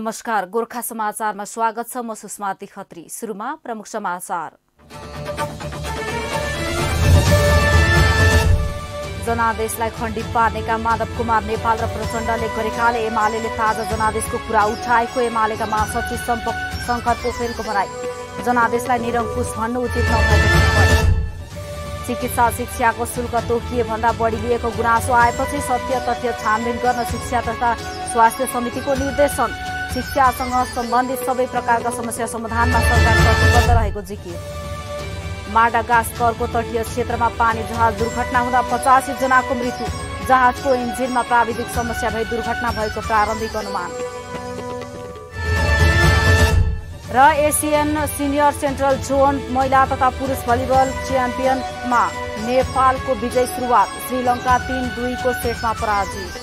नमस्कार गोर्खा समाचारमा स्वागत छ म सुषमा खत्री सुरुमा प्रमुख समाचार जनादेशलाई खण्डित पार्नेका माधव कुमार नेपाल र प्रचण्डले गरेकाले एमालेले ताजा जनादेशको कुरा उठाएको एमालेका महासचिव शंकर पोखरेलको भनाई जनादेशलाई निरंकुश भन्नु उचित नभएको चिकित्सा शिक्षाको शुल्क तोकिए भन्दा बढी लिएको गुनासो आएपछि सत्य तथ्य छानबिन गर्न शिक्षा तथा स्वास्थ्य समितिको निर्देशन शिक्षासँग सम्बन्धित सबै प्रकारका समस्या समाधानमा सरकार प्रतिबद्ध रहेको जिकिर माडागास्करको तटीय क्षेत्रमा पानी जहाज दुर्घटना हुँदा 85 जनाको मृत्यु जहाजको इन्जिनमा प्राविधिक समस्या भई दुर्घटना भएको प्रारम्भिक अनुमान र एसियन सिनियर सेन्ट्रल जोन महिला तथा पुरुष भलिबल च्याम्पियनमा नेपालको विजय सुरुवात श्रीलङ्का 3-2 को सेटमा पराजित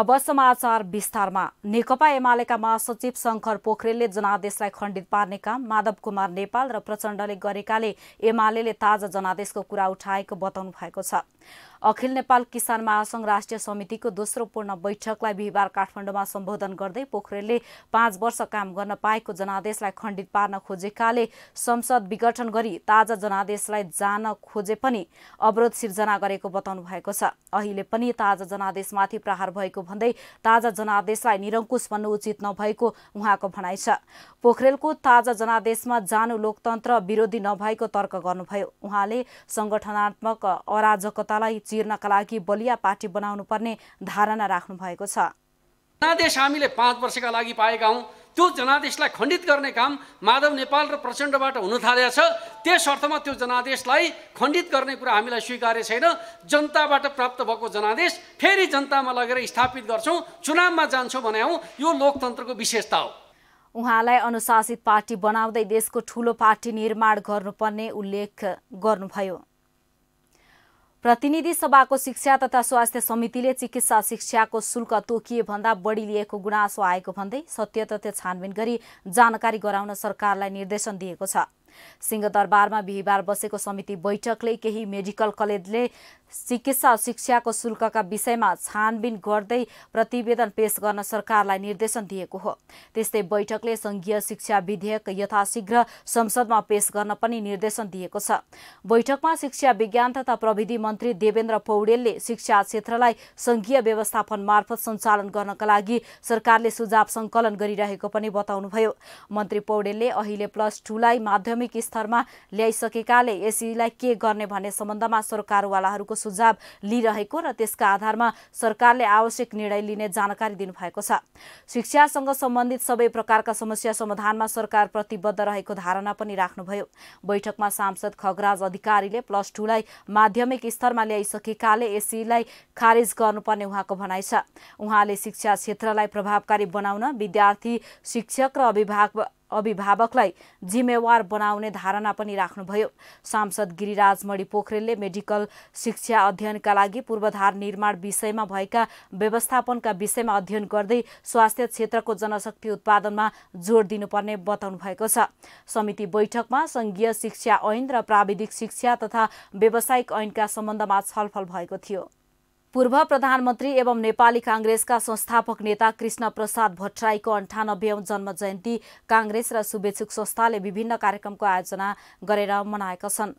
अब समाचार विस्तारमा नेकपा एमालेका महासचिव शंकर पोखरेलले जनादेशलाई खण्डित पार्ने काम माधव कुमार नेपाल र प्रचण्डले गरेकाले एमालेले ताजा जनादेशको कुरा उठाएको बताउनु भएको छ। अखिल नेपाल किसान महासंघ राष्ट्रिय समितिको दोस्रो पूर्ण बैठकलाई बिहीबार काठमाडौँमा सम्बोधन गर्दै पोखरेलले 5 वर्ष काम गर्न पाएको जनादेशलाई खण्डित पार्न खोजेकाले संसद विघटन गरी ताजा जनादेशलाई जान खोजे पनि अवरोध सिर्जना गरेको बताउनु भएको छ। अहिले पनि ताजा जनादेशमाथि प्रहार भएको भन्दै ताजा जनादेशलाई निरंकुश बन्नु उचित नभएको उहाँको भनाइ छ। पोखरेलको ताजा जनादेशमा जानु लोकतन्त्र विरोधी नभएको तर्क गर्नुभयो। उहाँले संगठनात्मक अराजकतालाई चिर्नका लागि बलिया पार्टी बनाउनु पर्ने धारणा राख्नु भएको छ। जनादेश हामीले 5 वर्षका लागि पाएका हौं। त्यो जनादेशलाई खण्डित गर्ने काम माधव नेपाल र प्रचण्डबाट हुन थालेको छ। त्यस अर्थमा त्यो जनादेशलाई खण्डित गर्ने कुरा हामीलाई स्वीकार्य छैन। जनताबाट प्राप्त भएको जनादेश फेरि जनतामा लगेर स्थापित गर्छौं, चुनावमा जान्छौं भन्यौ। यो लोकतन्त्रको विशेषता हो। उहाँलाई अनुशासित पार्टी बनाउँदै देशको ठूलो पार्टी निर्माण गर्नुपर्ने उल्लेख गर्नुभयो। प्रतिनिधि सभाको शिक्षा तथा स्वास्थ्य समितिले चिकित्सा शिक्षाको शुल्क तोकिए भन्दा बढी लिएको गुनासो आएको भन्दै सत्य तथ्य छानबिन गरी जानकारी गराउन सरकारलाई निर्देशन दिएको छ। सिंहदरबारमा बिहीबार बसेको समिति बैठकले केही मेडिकल कलेजले चिकित्सा शिक्षाको शुल्कका विषयमा छानबिन गर्दै प्रतिवेदन पेश गर्न सरकारलाई निर्देशन दिएको हो। त्यस्तै बैठकले संघीय शिक्षा विधेयक यथाशीघ्र संसदमा पेश गर्न पनि निर्देशन दिएको छ। बैठकमा शिक्षा विज्ञान तथा प्रविधि मन्त्री देवेन्द्र पौडेलले शिक्षा क्षेत्रलाई संघीय व्यवस्थापन मार्फत सञ्चालन गर्नका लागि सरकारले सुझाव संकलन गरिरहेको पनि बताउनुभयो। मन्त्री पौडेलले अहिले +2 लाई माध्यमिक स्तरमा ल्याइसकेकाले यसलाई के गर्ने भन्ने सम्बन्धमा सरकारवालाहरूको सुझाव लिइरहेको र त्यसका आधारमा सरकारले आवश्यक निर्णय लिने जानकारी दिनुभएको छ। शिक्षासँग सम्बन्धित सबै प्रकारका समस्या समाधानमा सरकार प्रतिबद्ध रहेको धारणा पनि राख्नुभयो। बैठकमा सांसद खगराज अधिकारीले +2 लाई माध्यमिक स्तरमा ल्याइसकेकाले यसलाई खारेज गर्नुपर्ने उहाँको भनाइ छ। उहाँले शिक्षा क्षेत्रलाई प्रभावकारी बनाउन विद्यार्थी, शिक्षक र अभिभावकलाई जिम्मेवार बनाउने धारणा पनि राख्नुभयो। सांसद गिरिराज मणि पोखरेलले मेडिकल शिक्षा अध्ययनका लागि पूर्वाधार निर्माण विषयमा भएका व्यवस्थापनका विषयमा अध्ययन गर्दै स्वास्थ्य क्षेत्रको जनशक्ति उत्पादनमा जोड दिनुपर्ने बताउनु भएको छ। समिति बैठकमा संघीय शिक्षा ऐन र प्राविधिक शिक्षा तथा व्यावसायिक ऐनका सम्बन्धमा छलफल भएको थियो। पूर्व प्रधानमन्त्री एवं नेपाली कांग्रेसका संस्थापक नेता कृष्ण प्रसाद भट्टराईको 98औं जन्म जयन्ती कांग्रेस र शुभेच्छुक संस्थाले विभिन्न कार्यक्रमको आयोजना गरेर मनाएका छन्।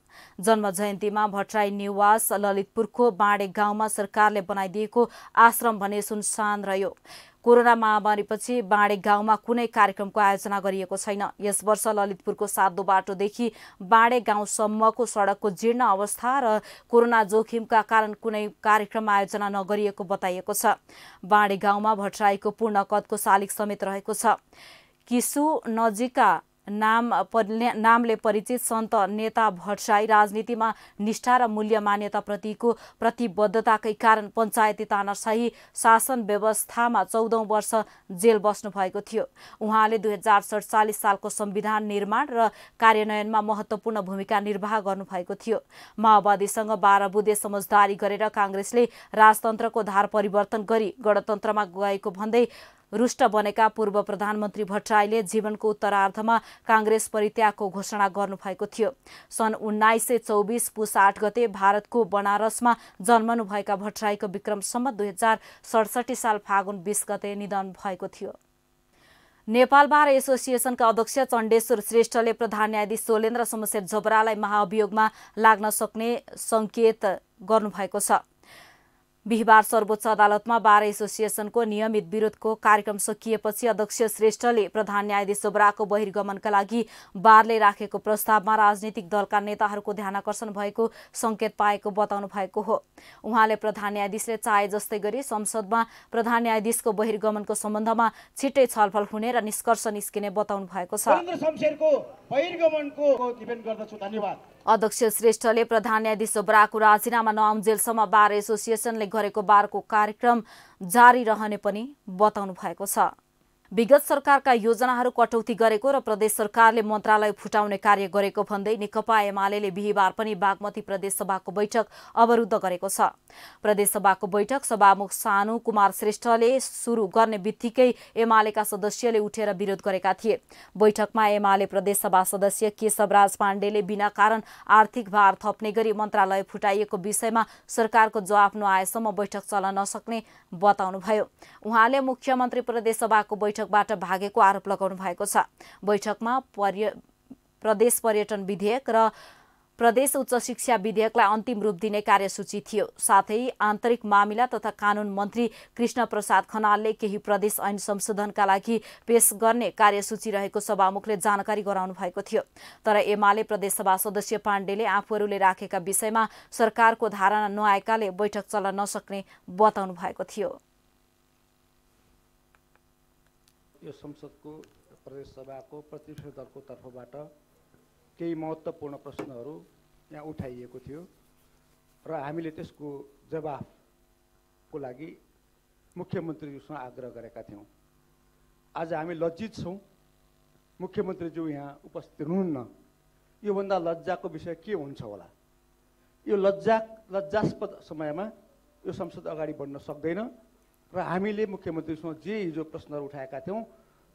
जन्म जयन्तीमा भट्टराई निवास ललितपुरको बाँडे गाउँमा सरकारले बनाइदिएको आश्रम भने सुनसान रह्यो। कोरोना महामारीपछि बाँडे गाउँमा कुनै कार्यक्रमको आयोजना गरिएको छैन। यस वर्ष ललितपुरको साधो बाटोदेखि बाँडे गाउँसम्मको सडकको जीर्ण अवस्था र कोरोना जोखिमका कारण कुनै कार्यक्रम आयोजना नगरिएको बताइएको छ। बाँडे गाउँमा भट्टराईको पूर्ण कदको शालिग समेत रहेको छ। किसु नजिका नामले परिचित सन्त नेता भट्टराई राजनीतिमा निष्ठा र मूल्य मान्यताप्रतिको प्रतिबद्धताकै कारण पञ्चायती तानाशाही शासन व्यवस्थामा 14 वर्ष जेल बस्नु भएको थियो। उहाँले 2047 सालको संविधान निर्माण र कार्यान्वयनमा महत्त्वपूर्ण भूमिका निर्वाह गर्नुभएको थियो। माओवादीसँग 12 बुँदे समझदारी गरेर कांग्रेसले राजतन्त्रको धार परिवर्तन गरी गणतन्त्रमा गएको भन्दै रुष्ट बनेका पूर्व प्रधानमन्त्री भट्टराईले जीवनको उत्तरार्धमा कांग्रेस परित्यागको घोषणा गर्नुभएको थियो। सन् 1924 पुस 8 गते भारतको बनारसमा जन्मनुभएका भट्टराईको विक्रमसम्म 2067 साल फागुन 20 गते निधन भएको थियो। नेपाल बार एसोसिएसनका अध्यक्ष चण्डेश्वर श्रेष्ठले प्रधान न्यायाधीश सोलेन्द्र समशेर झपरालाई महाभियोगमा लाग्न सक्ने संकेत गर्नुभएको छ। बिहिबार सर्वोच्च अदालतमा बार एसोसिएसनको नियमित विरोधको कार्यक्रम सकिएपछि अध्यक्ष श्रेष्ठले प्रधान न्यायाधीश जोबराको बहिर्गमनका लागि बारले राखेको प्रस्तावमा राजनीतिक दलका नेताहरूको ध्यानाकर्षण भएको संकेत पाएको बताउनु भएको हो। उहाँले प्रधान न्यायाधीशले चाहे जस्तै गरी संसदमा प्रधान न्यायाधीशको बहिर्गमनको सम्बन्धमा छिट्टै छलफल हुने र निष्कर्ष निस्किने बताउनु भएको छ। अध्यक्ष श्रेष्ठले प्रधान न्यायाधीश जोबराको राजीनामा नआउन्जेलसम्म बार एसोसिएसनले गरेको बारको कार्यक्रम जारी रहने पनि बताउनु भएको छ। विगत सरकारका योजनाहरू कटौती गरेको र प्रदेश सरकारले मन्त्रालय फुटाउने कार्य गरेको भन्दै नेकपा एमालेले बिहीबार पनि बागमती प्रदेशसभाको बैठक अवरुद्ध गरेको छ। प्रदेशसभाको बैठक सभामुख सानु कुमार श्रेष्ठले सुरु गर्ने बित्तिकै एमालेका सदस्यले उठेर विरोध गरेका थिए। बैठकमा एमाले प्रदेशसभा सदस्य केशवराज पाण्डेले बिना कारण आर्थिक भार थप्ने गरी मन्त्रालय फुटाइएको विषयमा सरकारको जवाफ नआएसम्म बैठक चल्न नसक्ने बताउनुभयो। उहाँले मुख्यमन्त्री प्रदेशसभाको बैठक भागेको आरोप लगाउनु भएको छ। बैठकमा प्रदेश पर्यटन विधेयक र प्रदेश उच्च शिक्षा विधेयकलाई अन्तिम रूप दिने कार्यसूची थियो। साथै आन्तरिक मामिला तथा कानून मन्त्री कृष्ण प्रसाद खनालले केही प्रदेश ऐन संशोधनका लागि पेश गर्ने कार्यसूची रहेको सभामुखले जानकारी गराउनु भएको थियो। तर एमाले प्रदेशसभा सदस्य पाण्डेले आफूहरूले राखेका विषयमा सरकारको धारणा नआएकाले बैठक चल्न नसक्ने बताउनु भएको थियो। यो संसदको प्रदेशसभाको प्रतिनिधि दलको तर्फबाट केही महत्त्वपूर्ण प्रश्नहरू यहाँ उठाइएको थियो र हामीले त्यसको जवाफको लागि मुख्यमन्त्रीज्यूसँग आग्रह गरेका थियौँ। आज हामी लज्जित छौँ। मुख्यमन्त्रीज्यू यहाँ उपस्थित हुनुहुन्न। योभन्दा लज्जाको विषय के हुन्छ होला? यो लज्जास्पद समयमा यो संसद अगाडि बढ्न सक्दैन र हामीले मुख्यमन्त्रीसँग जे हिजो प्रश्नहरू उठाएका थियौँ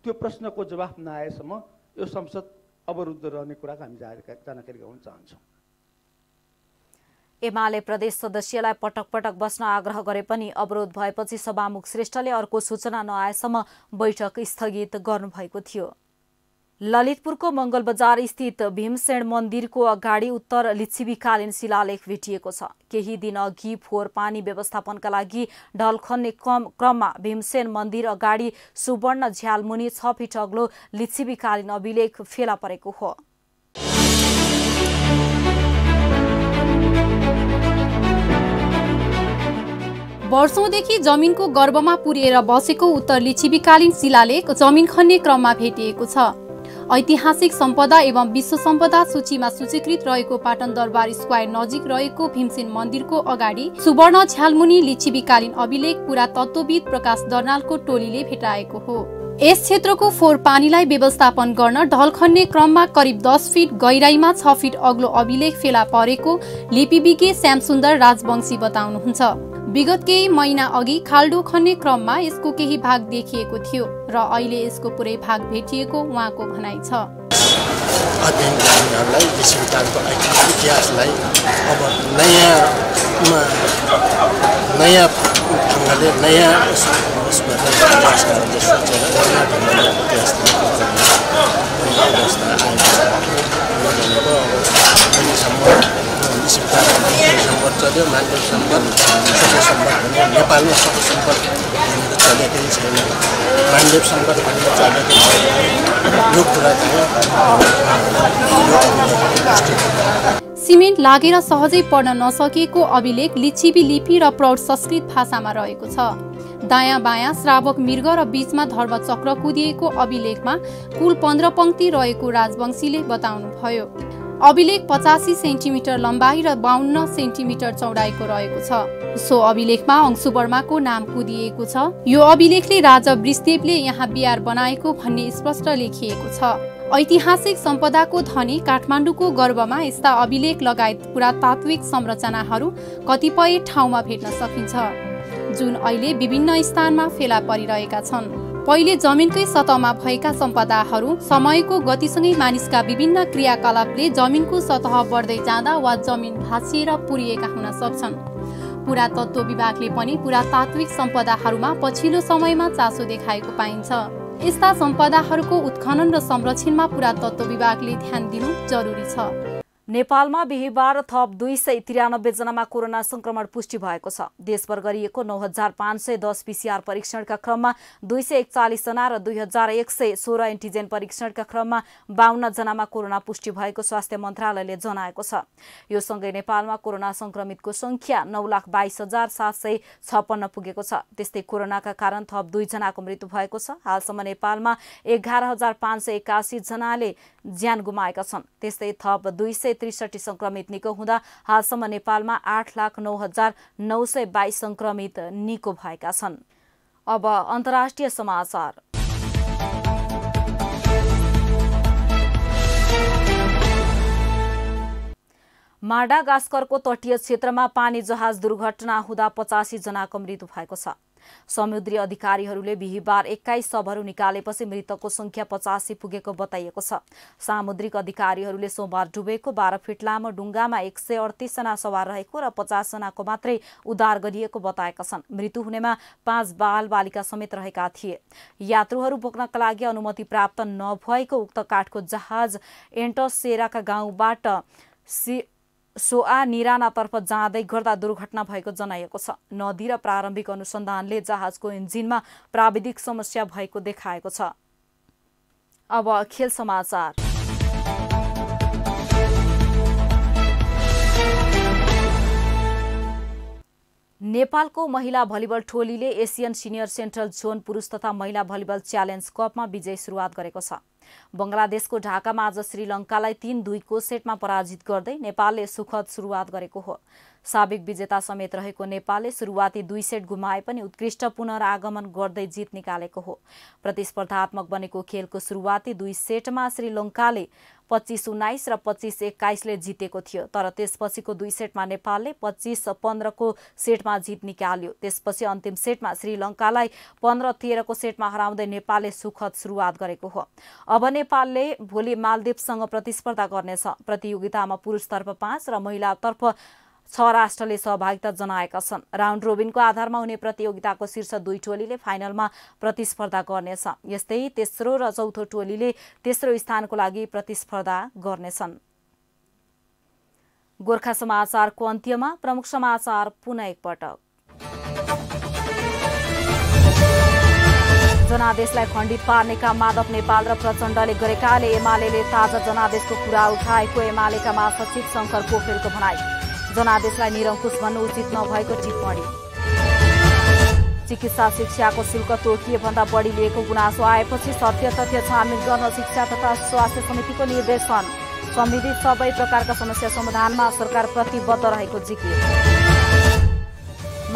त्यो प्रश्नको जवाफ नआएसम्म यो संसद अवरुद्ध रहने कुराको हामी जानकारी गराउन चाहन्छौँ। एमाले प्रदेश सदस्यलाई पटक पटक बस्न आग्रह गरे पनि अवरोध भएपछि सभामुख श्रेष्ठले अर्को सूचना नआएसम्म बैठक स्थगित गर्नुभएको थियो। ललितपुरको मंगल बजार स्थित भीमसेन मन्दिरको अगाडि उत्तर लिच्छवीकालीन शिलालेख भेटिएको छ। केही दिन अघि फोहोर पानी व्यवस्थापनका लागि ढल खन्ने क्रममा भीमसेन मन्दिर अगाडि सुवर्ण झ्यालमुनि 6 फिट अग्लो लिच्छवीकालीन अभिलेख फेला परेको हो। वर्षौंदेखि जमिनको गर्भमा पुरेर बसेको उत्तर लिच्छवीकालीन शिलालेख जमिन खन्ने क्रममा भेटिएको छ। ऐतिहासिक सम्पदा एवं विश्व सम्पदा सूचीमा सूचीकृत रहेको पाटन दरबार स्क्वायर नजिक रहेको भीमसेन मन्दिरको अगाडि सुवर्ण झ्यालमुनि लिच्छवीकालीन अभिलेख पुरातत्त्वविद प्रकाश दर्नालको टोलीले भेटाएको हो। यस क्षेत्रको फोहोर पानीलाई व्यवस्थापन गर्न ढल खन्ने क्रममा करिब 10 फिट गहिराईमा 6 फिट अग्लो अभिलेख फेला परेको लिपिविज्ञ श्यामसुन्दर राजवंशी बताउनुहुन्छ। विगत केही महिना अघि खाल्डो खन्ने क्रममा यसको केही भाग देखिएको थियो र अहिले यसको पुरै भाग भेटिएको उहाँको भनाइ छ। सिमेन्ट लागेर सहजै पढ्न नसकेको अभिलेख लिच्छवी लिपि र प्रौढ संस्कृत भाषामा रहेको छ। दायाँ बायाँ श्रावक मृग र बीचमा धर्मचक्र कुदिएको अभिलेखमा कुल 15 पंक्ति रहेको राजवंशीले बताउनुभयो। अभिलेख 85 सेन्टिमिटर लम्बाई र 52 सेन्टिमिटर चौडाइको रहेको छ। सो अभिलेखमा अंशुवर्माको नाम कुदिएको छ। यो अभिलेखले राजा ब्रिस्तेपले यहाँ बिहार बनाएको भन्ने स्पष्ट लेखिएको छ। ऐतिहासिक सम्पदाको धनी काठमाडौँको गर्भमा यस्ता अभिलेख लगायत पुरातात्विक संरचनाहरू कतिपय ठाउँमा भेट्न सकिन्छ जुन अहिले विभिन्न स्थानमा फेला परिरहेका छन्। पहिले जमिनकै सतहमा भएका सम्पदाहरू समयको गतिसँगै मानिसका विभिन्न क्रियाकलापले जमिनको सतह बढ्दै जाँदा वा जमिन भासिएर पुरिएका हुन सक्छन्। पुरातत्व विभागले पनि पुरातात्विक सम्पदाहरूमा पछिल्लो समयमा चासो देखाएको पाइन्छ। यस्ता सम्पदाहरूको उत्खनन र संरक्षणमा पुरातत्व विभागले ध्यान दिनु जरुरी छ। नेपालमा बिहीबार थप 293 जनामा कोरोना संक्रमण पुष्टि भएको छ। देशभर गरिएको 9510 पीसीआर परीक्षणका क्रममा 241 जना र 2116 एन्टिजेन परीक्षणका क्रममा 52 जनामा कोरोना पुष्टि भएको स्वास्थ्य मन्त्रालयले जनाएको छ। यो सँगै नेपालमा कोरोना संक्रमितको संख्या 9,22,756 पुगेको छ। त्यस्तै कोरोनाका कारण थप 2 जनाको मृत्यु भएको छ। हालसम्म नेपालमा 11581 जनाले ज्यान गुमाएका छन्। त्यस्तै थप 263 संक्रमित निको हुँदा हालसम्म नेपालमा 8,09,922 संक्रमित निको भएका छन्। अब अन्तर्राष्ट्रिय समाचार। माडागास्करको तटीय क्षेत्रमा पानी जहाज दुर्घटना हुँदा 85 जनाको मृत्यु भएको छ। समुद्री अधिकारीहरूले बिहीबार 21 शवहरू निकालेपछि मृतकको संख्या 85 पुगेको बताइएको छ। सामुद्रिक अधिकारीहरूले सोमबार डुबेको 12 फिट लामो डुंगामा 138 जना सवार रहेको र 50 जनाको मात्रै उद्धार गरिएको बताएका छन्। मृत्यु हुनेमा 5 बालबालिका समेत रहेका थिए। यात्रुहरू बोक्नका लागि अनुमति प्राप्त नभएको उक्त काठको जहाज एन्टसेराका गाउँबाट सोआ निरानातर्फ जाँदै गर्दा दुर्घटना भएको जनाइएको छ। नदी र प्रारम्भिक अनुसन्धानले जहाजको इन्जिनमा प्राविधिक समस्या भएको देखाएको छ। अब खेल समाचार। नेपालको महिला भलिबल टोलीले एसियन सिनियर सेन्ट्रल जोन पुरुष तथा महिला भलिबल च्यालेन्ज कपमा विजय सुरुवात गरेको छ। बंगलादेशको ढाकामा आज श्रीलङ्कालाई 3-2 को सेटमा पराजित गर्दै नेपालले सुखद सुरुवात गरेको हो। साबिक विजेता समेत रहेको नेपालले सुरुवाती 2 सेट गुमाए पनि उत्कृष्ट पुनरागमन गर्दै जित निकालेको हो। प्रतिस्पर्धात्मक बनेको खेलको सुरुवाती 2 सेटमा श्रीलङ्काले 25-19 र 25-21 ले जितेको थियो, तर त्यसपछिको 2 सेटमा नेपालले 25-15 को सेटमा जित निकाल्यो। त्यसपछि अन्तिम सेटमा श्रीलङ्कालाई 15-13 को सेटमा हराउँदै नेपालले सुखद सुरुवात गरेको हो। अब नेपालले भोलि मालदिवसँग प्रतिस्पर्धा गर्नेछ। प्रतियोगितामा पुरुषतर्फ 5 र महिलातर्फ 6 राष्ट्रले सहभागिता जनाएका छन्। राउन्ड रोबिनको आधारमा हुने प्रतियोगिताको शीर्ष 2 टोलीले फाइनलमा प्रतिस्पर्धा गर्नेछ। यस्तै तेस्रो र चौथो टोलीले तेस्रो स्थानको लागि प्रतिस्पर्धा गर्नेछन्। गोर्खा समाचारको अन्त्यमा प्रमुख समाचार पुनः एकपटक। जनादेशलाई खण्डित पार्ने काम माधव नेपाल र प्रचण्डले गरेकाले एमालेले ताजा जनादेशको कुरा उठाएको एमालेका महासचिव शंकर पोखरेलको भनाई। जनादेशलाई निरङ्कुश भन्नु उचित नभएको टिप्पणी। चिकित्सा शिक्षाको शुल्क तोकिए भन्दा बढी लिएको गुनासो आएपछि सत्य तथ्य छानबिन गर्न शिक्षा तथा स्वास्थ्य समितिको निर्देशन। सम्बन्धित सबै प्रकारका समस्या समाधानमा सरकार प्रतिबद्ध रहेको जिकिर।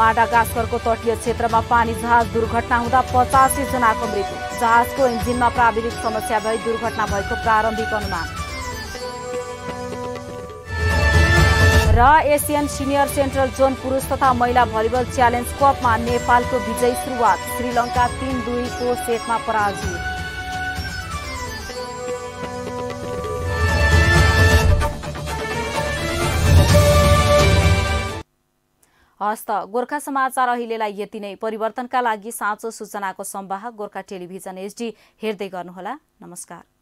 माडागास्करको तटीय क्षेत्रमा पानी जहाज दुर्घटना हुँदा 85 जनाको मृत्यु। जहाजको इन्जिनमा प्राविधिक समस्या भई दुर्घटना भएको प्रारम्भिक अनुमान। र एसियन सिनियर सेन्ट्रल जोन पुरुष तथा महिला भलिबल च्यालेन्ज कपमा नेपालको विजयी सुरुवात। श्रीलङ्का 3-2 को सेटमा पराजित। हस्त गोर्खा समाचार अहिलेलाई यति नै। परिवर्तनका लागि साँचो सूचनाको सम्वाह गोर्खा टेलिभिजन एसडी हेर्दै गर्नुहोला। नमस्कार।